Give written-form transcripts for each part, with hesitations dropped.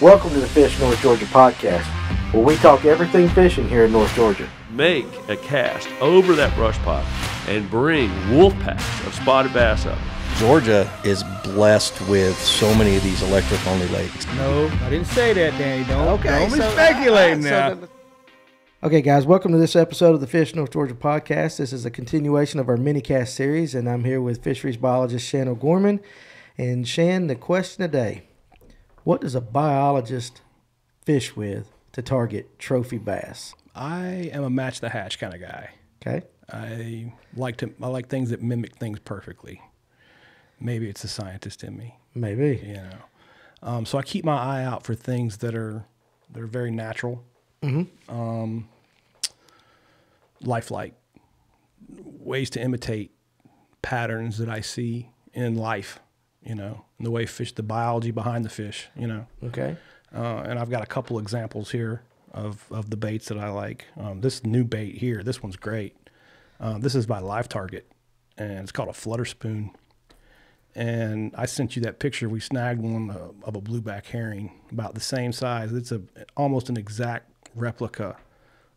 Welcome to the Fish North Georgia podcast, where we talk everything fishing here in North Georgia. Make a cast over that brush pile and bring wolf packs of spotted bass up. Georgia is blessed with so many of these electric-only lakes. No, I didn't say that, Danny. Don't be speculating now. Okay, guys, welcome to this episode of the Fish North Georgia podcast. This is a continuation of our minicast series, and I'm here with fisheries biologist Shan O'Gorman. And Shan, the question today: what does a biologist fish with to target trophy bass? I am a match the hatch kind of guy. Okay. I like things that mimic things perfectly. Maybe it's a scientist in me. Maybe. You know. So I keep my eye out for things that are very natural. Mm-hmm. Lifelike. Ways to imitate patterns that I see in life. You know, and the way fish, the biology behind the fish, you know. Okay. And I've got a couple examples here of the baits that I like. This new bait here, this one's great. This is by Live Target, and it's called a Flutter Spoon. And I sent you that picture. We snagged one of a blueback herring about the same size. It's almost an exact replica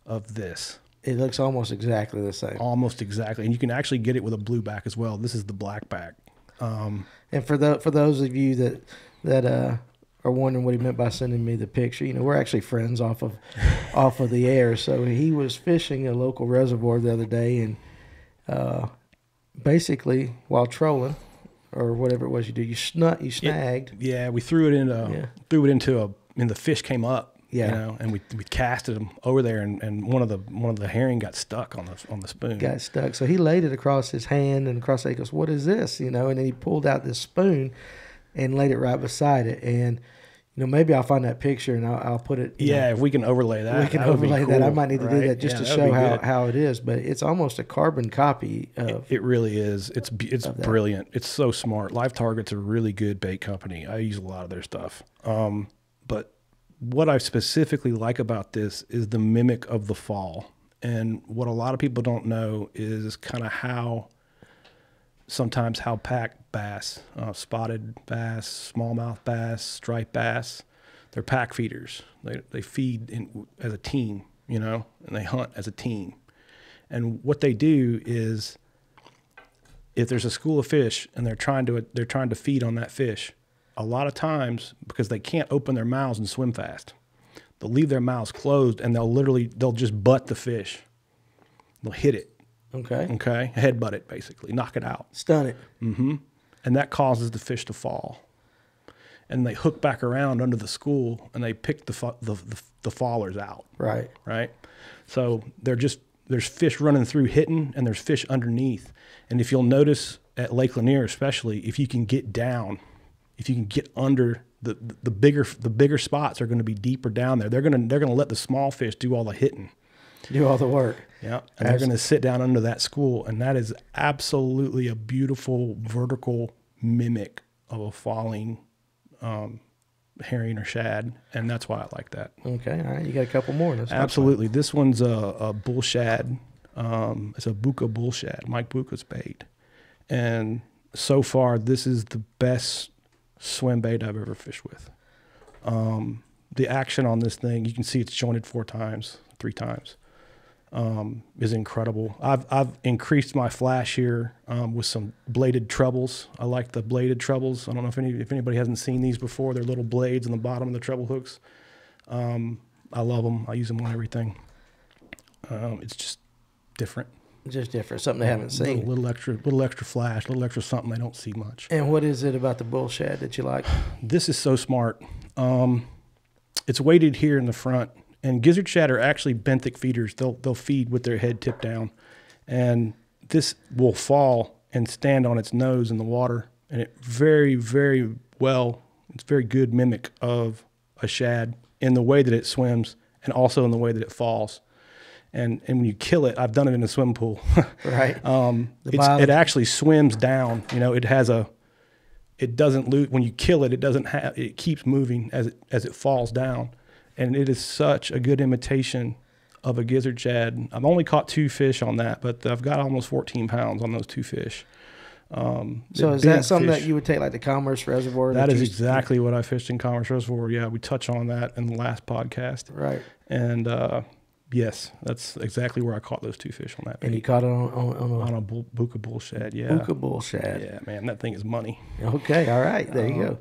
of this. It looks almost exactly the same. Almost exactly. And you can actually get it with a blueback as well. This is the blackback. And for those of you that are wondering what he meant by sending me the picture, you know, we're actually friends off of the air. So he was fishing a local reservoir the other day, and basically while trolling or whatever it was you do, you snagged. We threw it and the fish came up. Yeah, you know, and we casted them over there, and one of the herring got stuck on the spoon. Got stuck, so he laid it across his hand and across. He goes, "What is this?" You know, and then he pulled out this spoon and laid it right beside it. And you know, maybe I'll find that picture and I'll put it. Yeah, if we can overlay that, that would be cool. I might need to do that just to show how it is. But it's almost a carbon copy of. It really is. It's brilliant. It's so smart. Live Target's a really good bait company. I use a lot of their stuff, but. What I specifically like about this is the mimic of the fall. And what a lot of people don't know is kind of how pack bass, spotted bass, smallmouth bass, striped bass, they're pack feeders. They feed as a team, you know, and they hunt as a team. And what they do is if there's a school of fish and they're trying to feed on that fish, a lot of times, because they can't open their mouths and swim fast, they'll leave their mouths closed and they'll just butt the fish. They'll hit it. Okay. Headbutt it, basically. Knock it out. Stun it. Mm-hmm. And that causes the fish to fall. And they hook back around under the school and they pick the fallers out. Right. Right. So there's fish running through hitting and there's fish underneath. And if you'll notice at Lake Lanier especially, if you can get down. If you can get under the bigger spots are going to be deeper down there. They're going to let the small fish do all the hitting, do all the work. Yeah, and they're going to sit down under that school, and that is absolutely a beautiful vertical mimic of a falling herring or shad, and that's why I like that. Okay, all right, you got a couple more. Absolutely, this one's a bull shad. It's a Bucca Bull Shad, Mike Bucca's bait, and so far this is the best swim bait I've ever fished with. The action on this thing, you can see it's jointed three times, is incredible. I've increased my flash here with some bladed trebles. I like the bladed trebles. I don't know if anybody hasn't seen these before. They're little blades on the bottom of the treble hooks. I love them. I use them on everything. It's just different. Just different, something they haven't seen. Little extra flash, little extra something they don't see much. And what is it about the bull shad that you like? This is so smart. It's weighted here in the front, and gizzard shad are actually benthic feeders. They'll feed with their head tipped down, and this will fall and stand on its nose in the water, and it it's very good mimic of a shad in the way that it swims and also in the way that it falls. And when you kill it, I've done it in a swim pool. Right. It actually swims down. You know, it doesn't lose when you kill it. It keeps moving as it falls down, and it is such a good imitation of a gizzard shad. I've only caught two fish on that, but I've got almost 14 pounds on those two fish. So is that something that you would take like the Commerce Reservoir? That is exactly what I fished in Commerce Reservoir. Yeah, we touched on that in the last podcast. Right. And yes, that's exactly where I caught those two fish on that bait. And you caught it on a Bucca Bull Shad, yeah. Bucca Bull Shad. Yeah, man, that thing is money. Okay, all right, there you go.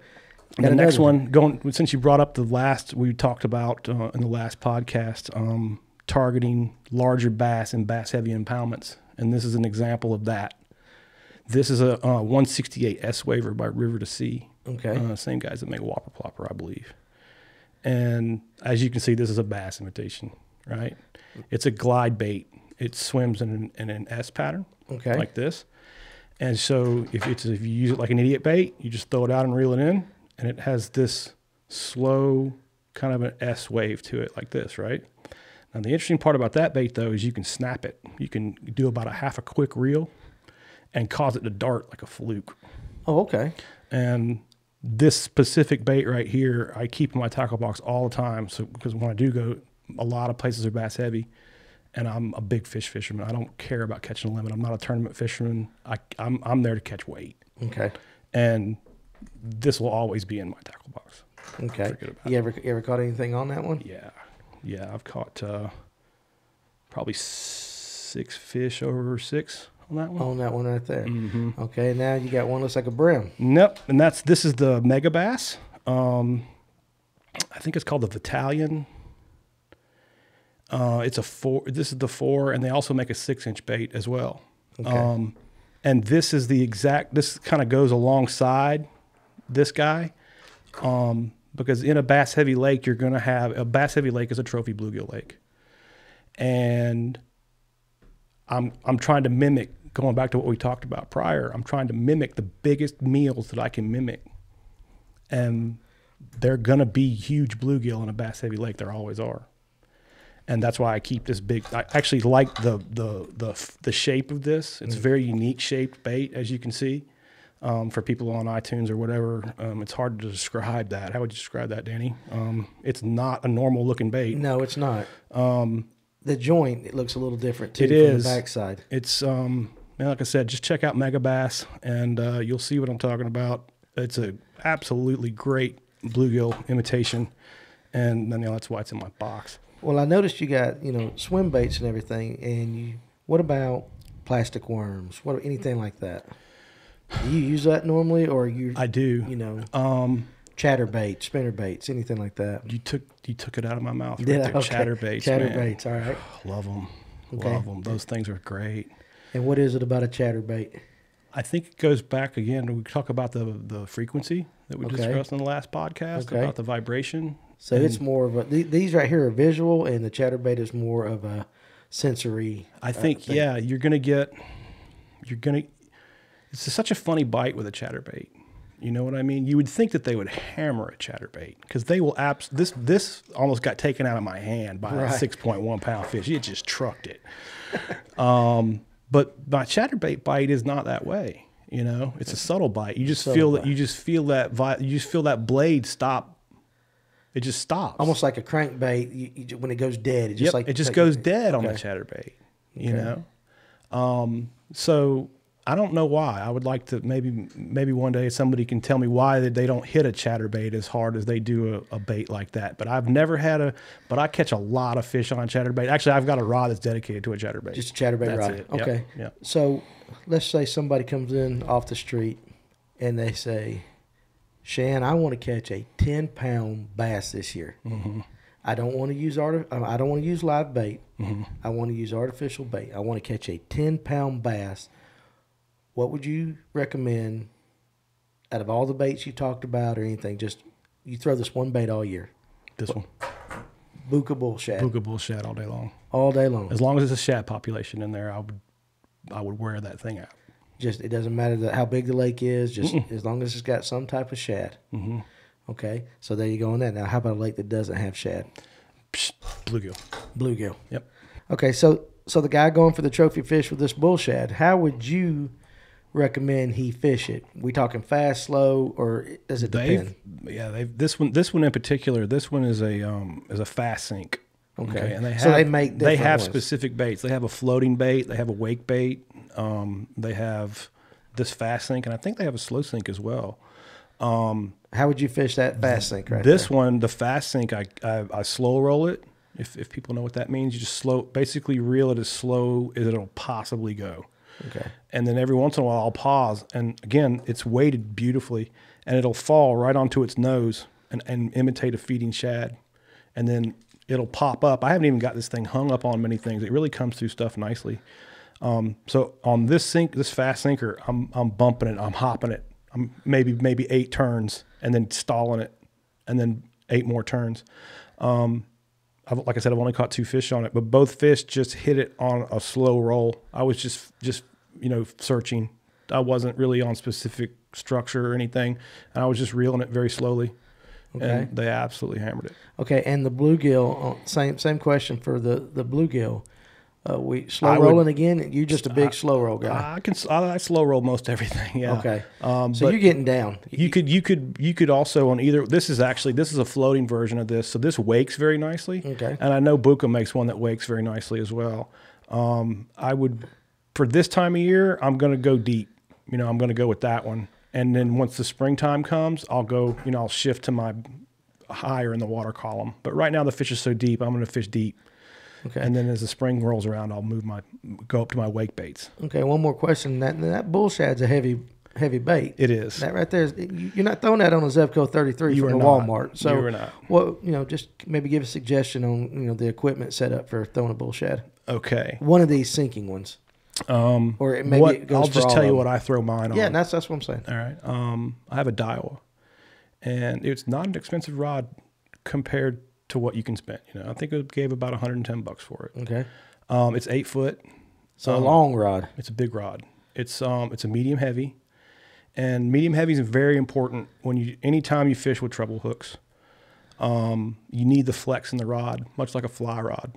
And the next one, going since you brought up the last we talked about in the last podcast, targeting larger bass and bass-heavy impoundments, and this is an example of that. This is a 168 S-Waver by River to Sea. Okay. Same guys that make Whopper Plopper, I believe. And as you can see, this is a bass imitation, right? It's a glide bait. It swims in an S pattern, okay, like this. And so if you use it like an idiot bait, you just throw it out and reel it in, and it has this slow kind of an S wave to it like this, right? Now, the interesting part about that bait, though, is you can snap it. You can do about a half a quick reel and cause it to dart like a fluke. Oh, okay. And this specific bait right here, I keep in my tackle box all the time, so because when I do go, a lot of places are bass heavy, and I'm a big fisherman. I don't care about catching a limit. I'm not a tournament fisherman. I'm there to catch weight. Okay. And this will always be in my tackle box. Okay. You ever caught anything on that one? Yeah. Yeah, I've caught probably 6 fish over 6 on that one. On that one right there. Mm-hmm. Okay, now you got one looks like a brim. Nope, and this is the Megabass. I think it's called the Vitalian. It's a 4. This is the 4, and they also make a 6-inch bait as well. Okay. And this is the exact. This kind of goes alongside this guy, because in a bass heavy lake, you're gonna have a bass heavy lake is a trophy bluegill lake, and I'm trying to mimic. Going back to what we talked about prior, I'm trying to mimic the biggest meals that I can mimic, and they're gonna be huge bluegill in a bass heavy lake. There always are. And that's why I keep this big. I actually like the shape of this. It's a very unique shaped bait, as you can see. For people on iTunes or whatever, it's hard to describe that. How would you describe that, Danny? It's not a normal looking bait. No, it's not. The joint, it looks a little different too. It is from the backside. It's like I said, just check out Megabass, and you'll see what I'm talking about. It's a absolutely great bluegill imitation, and then, you know, that's why it's in my box. Well, I noticed you got, you know, swim baits and everything, and what about plastic worms? What anything like that? Do you use that normally, or you? I do. You know, chatterbait, spinner baits, anything like that. You took it out of my mouth. Right, yeah, there. Okay. Chatterbaits, all right. Love them, okay. Love them. Those things are great. And what is it about a chatterbait? I think it goes back again. We talk about the frequency that we discussed in the last podcast, about the vibration. So it's more of a, these right here are visual, and the chatterbait is more of a sensory. I think, thing. Yeah, it's such a funny bite with a chatterbait. You know what I mean? You would think that they would hammer a chatterbait, because they will, this almost got taken out of my hand by a 6.1 pound fish. It just trucked it. But my chatterbait bite is not that way. You know, it's a subtle bite. You just feel that, you just feel that blade stop. It just stops. Almost like a crankbait, when it goes dead. It just goes dead on the chatterbait, you know? So I don't know why. I would like to, maybe one day somebody can tell me why they don't hit a chatterbait as hard as they do a bait like that. But I've never had but I catch a lot of fish on chatterbait. Actually, I've got a rod that's dedicated to a chatterbait. Just a chatterbait rod. That's it. Okay. Yep. So let's say somebody comes in off the street and they say, Shan, I want to catch a 10-pound bass this year. Mm-hmm. I don't want to use I don't want to use live bait. Mm-hmm. I want to use artificial bait. I want to catch a 10-pound bass. What would you recommend out of all the baits you talked about or anything? Just you throw this one bait all year. This one. Bucca Bull Shad. Bucca Bull Shad all day long. All day long. As long as there's a shad population in there, I would wear that thing out. Just it doesn't matter how big the lake is, just as long as it's got some type of shad. Mm-hmm. Okay, so there you go on that. Now, how about a lake that doesn't have shad? Bluegill. Bluegill. Yep. Okay, so the guy going for the trophy fish with this bull shad, how would you recommend he fish it? We talking fast, slow, or does it depend? Yeah, this one in particular. This one is a fast sink. Okay, and they have specific baits. They have a floating bait. They have a wake bait. They have this fast sink, and I think they have a slow sink as well. How would you fish that fast sink right This there? One, the fast sink, I slow roll it. If people know what that means, you just basically reel it as slow as it'll possibly go. Okay. And then every once in a while I'll pause, and again, it's weighted beautifully, and it'll fall right onto its nose and imitate a feeding shad. And then it'll pop up. I haven't even got this thing hung up on many things. It really comes through stuff nicely. So on this sink, this fast sinker, I'm bumping it, I'm hopping it. I'm maybe 8 turns and then stalling it and then 8 more turns. Like I said, I've only caught 2 fish on it, but both fish just hit it on a slow roll. I was just you know, searching. I wasn't really on specific structure or anything, and I was just reeling it very slowly. Okay. And they absolutely hammered it. Okay, and the bluegill, same question for the bluegill. We slow rolling again. You're just a big slow roll guy. I slow roll most everything. Yeah. Okay. So you're getting down. You could also on either. This is a floating version of this. So this wakes very nicely. Okay. And I know Bucca makes one that wakes very nicely as well. I would, for this time of year, I'm going to go deep. You know, I'm going to go with that one. And then once the springtime comes, I'll go. You know, I'll shift to my higher in the water column. But right now the fish is so deep, I'm going to fish deep. Okay. And then as the spring rolls around, I'll go up to my wake baits. Okay, one more question. That bull shad's a heavy bait. It is. That right there, you're not throwing that on a Zevco 33 from a Walmart. So you are not. Well, you know, just maybe give a suggestion on the equipment setup for throwing a bull shad. Okay. One of these sinking ones. Or maybe it goes. I'll just tell you what I throw mine on. Yeah, that's what I'm saying. All right. I have a Daiwa, and it's not an expensive rod compared to what you can spend. You know, I think it gave about $110 for it. Okay. It's 8 foot. So a long rod. It's a big rod. It's a medium heavy. And medium heavy is very important when anytime you fish with treble hooks. You need the flex in the rod, much like a fly rod.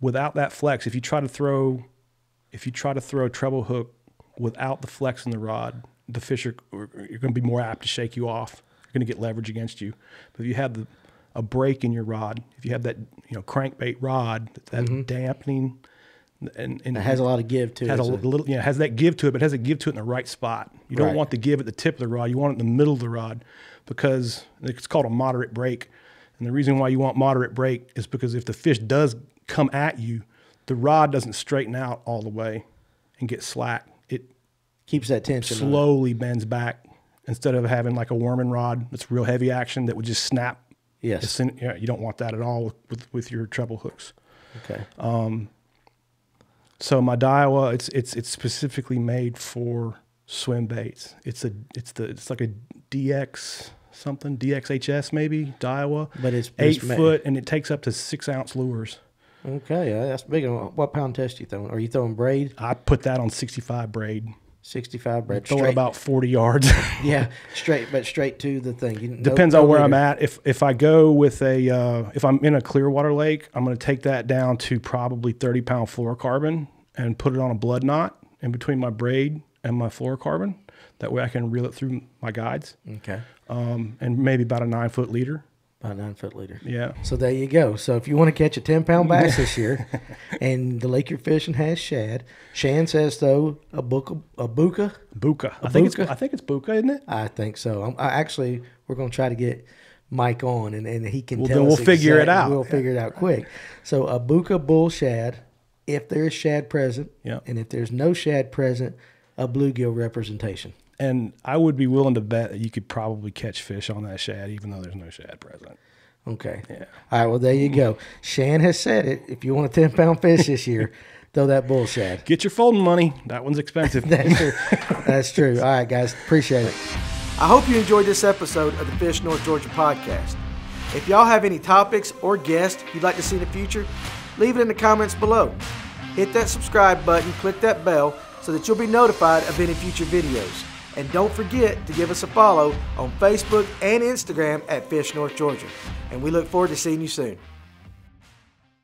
Without that flex, if you try to throw a treble hook without the flex in the rod, the fish are going to be more apt to shake you off. You're going to get leverage against you. But if you have a break in your rod, if you have that crankbait rod, that dampening, and it has a lot of give to it. Has that give to it, but it has a give to it in the right spot. You don't want the give at the tip of the rod. You want it in the middle of the rod, because it's called a moderate break. And the reason why you want moderate break is because if the fish does come at you, the rod doesn't straighten out all the way and get slack. It keeps that tension. Slowly bends back. Instead of having like a worming rod that's real heavy action that would just snap. Yes. You don't want that at all with your treble hooks. Okay. So my Daiwa, it's specifically made for swim baits. It's like a DX something, DXHS maybe, Daiwa. But it's 8 foot and it takes up to 6 ounce lures. Okay, that's big. What pound test you throwing? Are you throwing braid? I put that on 65 braid. 65 bread. Throw it about 40 yards. Yeah, straight to the thing. Depends on where I'm at. If I go with if I'm in a clear water lake, I'm going to take that down to probably 30-pound fluorocarbon and put it on a blood knot in between my braid and my fluorocarbon. That way I can reel it through my guides. Okay. And maybe about a 9 foot leader. About a 9 foot leader. Yeah. So there you go. So if you want to catch a 10-pound bass this year, and the lake you're fishing has shad, Shan says though a Bucca. I think it's Bucca, isn't it? I think so. Actually, we're going to try to get Mike on, and he can tell us. We'll figure it out. We'll figure it out quick. So a Bucca bull shad, if there is shad present, and if there's no shad present, a bluegill representation. And I would be willing to bet that you could probably catch fish on that shad, even though there's no shad present. Okay. Yeah. All right, well, there you go. Shan has said it. If you want a 10-pound fish this year, throw that bull shad. Get your folding money. That one's expensive. That's true. That's true. All right, guys. Appreciate it. I hope you enjoyed this episode of the Fish North Georgia podcast. If y'all have any topics or guests you'd like to see in the future, leave it in the comments below. Hit that subscribe button, click that bell, so that you'll be notified of any future videos. And don't forget to give us a follow on Facebook and Instagram at Fish North Georgia. And we look forward to seeing you soon.